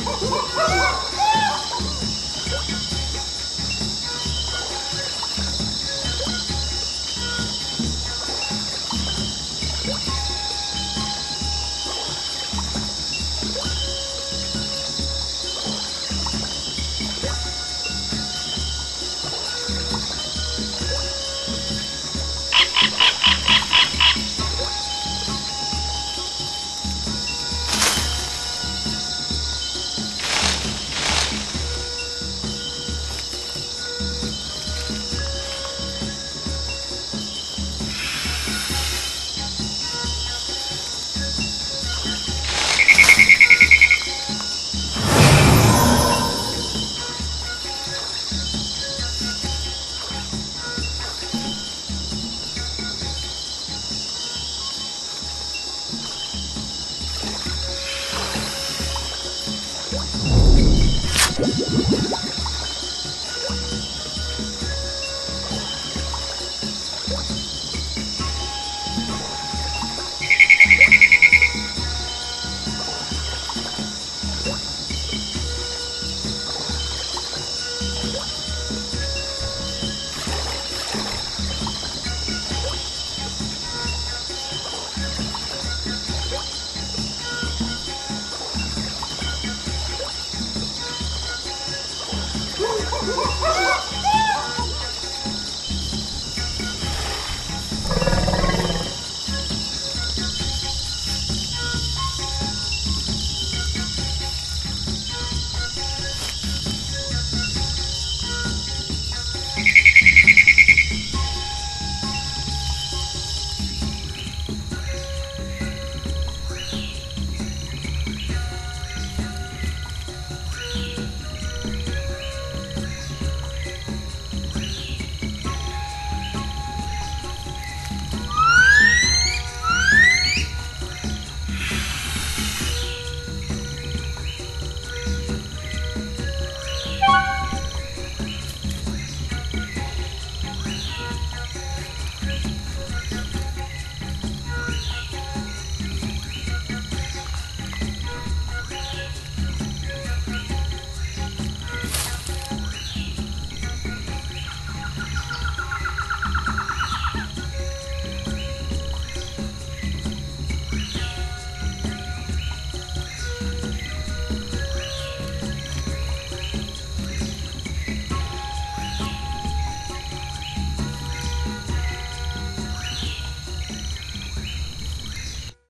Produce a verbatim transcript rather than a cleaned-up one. Woo!